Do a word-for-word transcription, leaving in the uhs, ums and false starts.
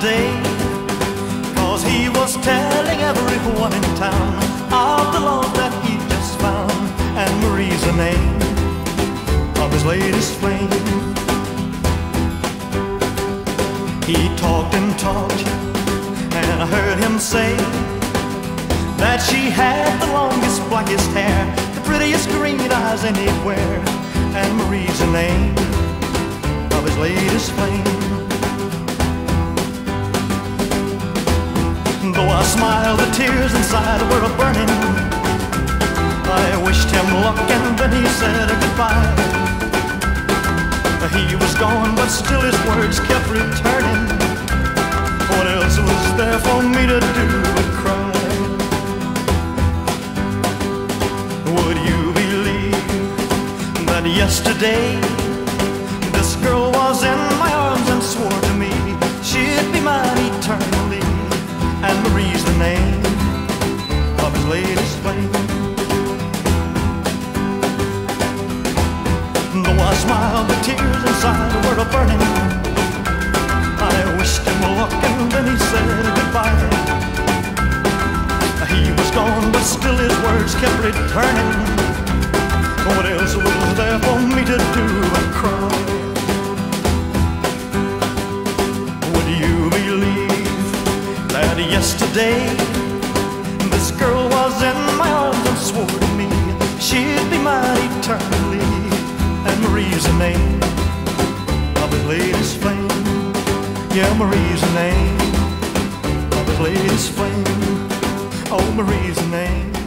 today, cause he was telling everyone in town of the love that he just found. And Marie's the name of his latest flame. He talked and talked, and I heard him say that she had the longest, blackest hair, the prettiest green eyes anywhere. And Marie's the name of his latest flame. Though I smiled, the tears inside were a-burning. I wished him luck and then he said goodbye. He was gone, but still his words kept returning. What else was there for me to do but cry? Would you believe that yesterday this girl was in my arms and swore to me she'd be mine eternally? And Marie's the name of his latest flame. Though I smiled, the tears inside were a-burning. I wished him luck and then he said goodbye. He was gone, but still his words kept returning. What else was there for me to do but cry? Yesterday, this girl was in my arms and swore to me she'd be mine eternally. And Marie's the name of his latest flame. Yeah, Marie's the name of his latest flame. Oh, Marie's the name.